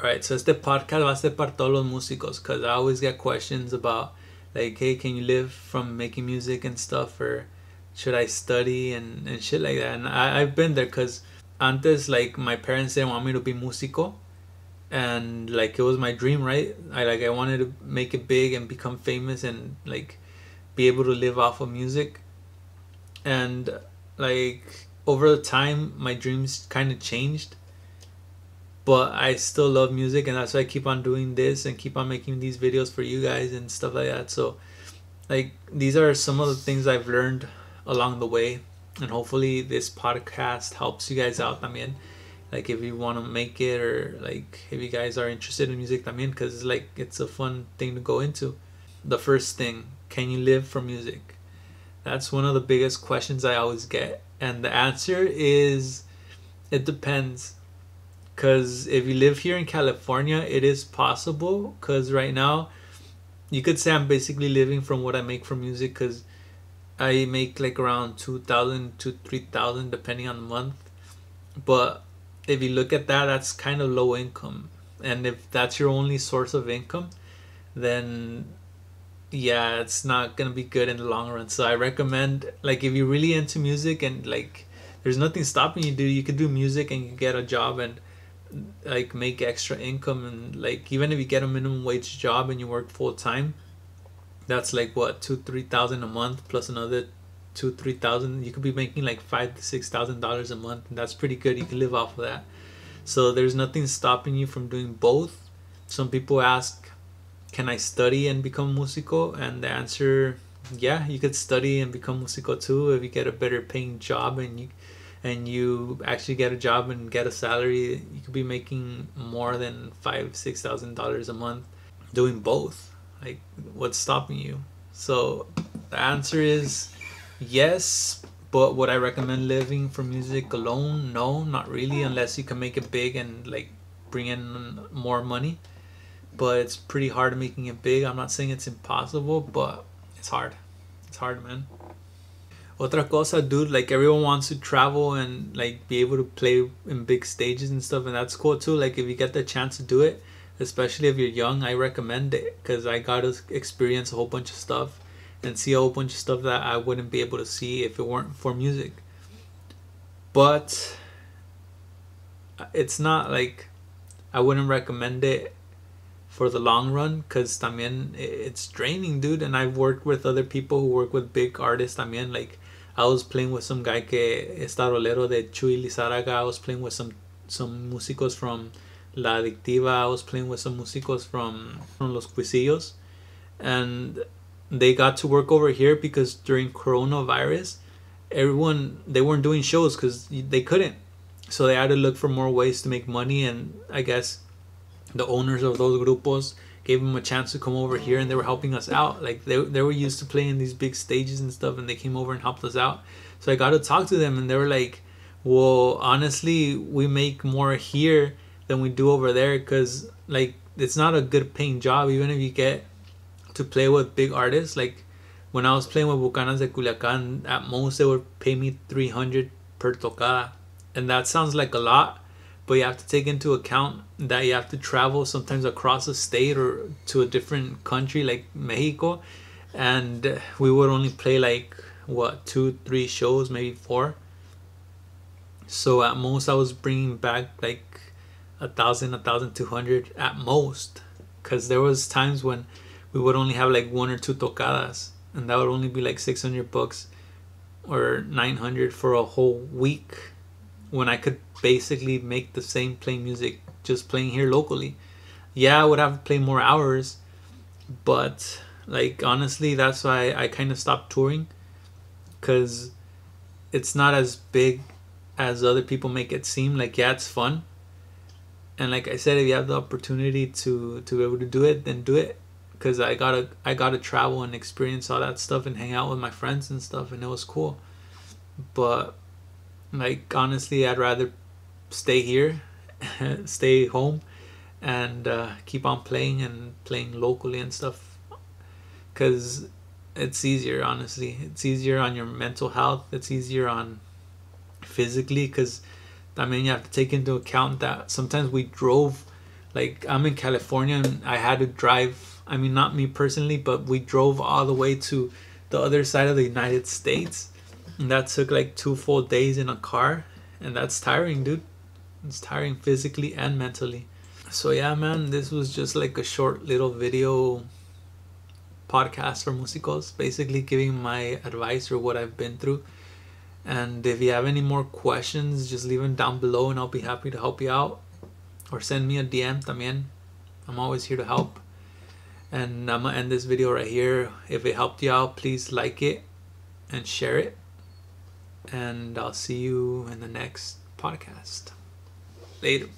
Alright, so este podcast va a ser para todos los músicos, because I always get questions about, like, hey, can you live from making music and stuff, or should I study and shit like that? And I've been there, because antes, like, my parents didn't want me to be músico, and, like, it was my dream, right? I wanted to make it big and become famous and, like, be able to live off of music. And, like, over time, my dreams kind of changed. But I still love music, and that's why I keep on doing this and keep on making these videos for you guys and stuff like that. So, like, these are some of the things I've learned along the way, and hopefully this podcast helps you guys out también. Like, if you want to make it, or like if you guys are interested in music también, because like it's a fun thing to go into. The first thing, can you live from music? That's one of the biggest questions I always get, and the answer is it depends. Because if you live here in California, it is possible. Because right now, you could say I'm basically living from what I make from music. Because I make like around $2,000 to $3,000 depending on the month. But if you look at that, that's kind of low income. And if that's your only source of income, then yeah, it's not going to be good in the long run. So I recommend, like, if you're really into music and like there's nothing stopping you, you could do music and you get a job and like make extra income. And like even if you get a minimum wage job and you work full time, that's like what, $2,000 to $3,000 a month plus another $2,000 to $3,000. You could be making like $5,000 to $6,000 a month, and that's pretty good. You can live off of that. So there's nothing stopping you from doing both. Some people ask, can I study and become músico? And the answer, yeah, you could study and become músico too if you get a better paying job and you actually get a job and get a salary. You could be making more than $5,000 to $6,000 a month doing both. Like, what's stopping you? So the answer is yes, but would I recommend living for music alone? No, not really, unless you can make it big and like bring in more money. But it's pretty hard making it big. I'm not saying it's impossible, but it's hard. It's hard, man. Otra cosa, dude, like everyone wants to travel and like be able to play in big stages and stuff, and that's cool too. Like if you get the chance to do it, especially if you're young, I recommend it, because I got to experience a whole bunch of stuff and see a whole bunch of stuff that I wouldn't be able to see if it weren't for music. But it's not like I wouldn't recommend it for the long run, because también it's draining, dude. And I've worked with other people who work with big artists también. Like I was playing with some guy que está rolero de Chuy Lizaraga. I was playing with some músicos from La Adictiva. I was playing with some músicos from Los Cuisillos. And they got to work over here because during coronavirus, they weren't doing shows because they couldn't. So they had to look for more ways to make money. And I guess the owners of those grupos gave them a chance to come over here, and they were helping us out. Like they were used to playing these big stages and stuff, and they came over and helped us out. So I got to talk to them, and they were like, well, honestly, we make more here than we do over there, because like it's not a good paying job even if you get to play with big artists. Like when I was playing with Bucanas de Culiacán, at most they would pay me $300 per tocada, and that sounds like a lot, but you have to take into account that you have to travel sometimes across a state or to a different country like Mexico. And we would only play like, what, 2-3 shows, maybe 4. So at most I was bringing back like $1,000, $1,200 at most. Because there was times when we would only have like 1 or 2 tocadas, and that would only be like $600 or $900 for a whole week, when I could basically make the same playing music just playing here locally. Yeah, I would have to play more hours, but like honestly, that's why I kind of stopped touring, because it's not as big as other people make it seem. Like yeah, it's fun, and like I said, if you have the opportunity to be able to do it, then do it, because I gotta travel and experience all that stuff and hang out with my friends and stuff, and it was cool. But like honestly, I'd rather stay here, stay home, and keep on playing and playing locally and stuff, because it's easier. Honestly, it's easier on your mental health, it's easier on physically, because I mean, you have to take into account that sometimes we drove Like, I'm in California and I had to drive, I mean, not me personally, but we drove all the way to the other side of the United States, and that took like 2 full days in a car, and that's tiring, dude. It's tiring physically and mentally. So yeah, man, this was just like a short little video podcast for musicos, basically giving my advice or what I've been through. And if you have any more questions, just leave them down below and I'll be happy to help you out, or send me a DM también. I'm always here to help. And I'm gonna end this video right here. If it helped you out, please like it and share it, and I'll see you in the next podcast. Later.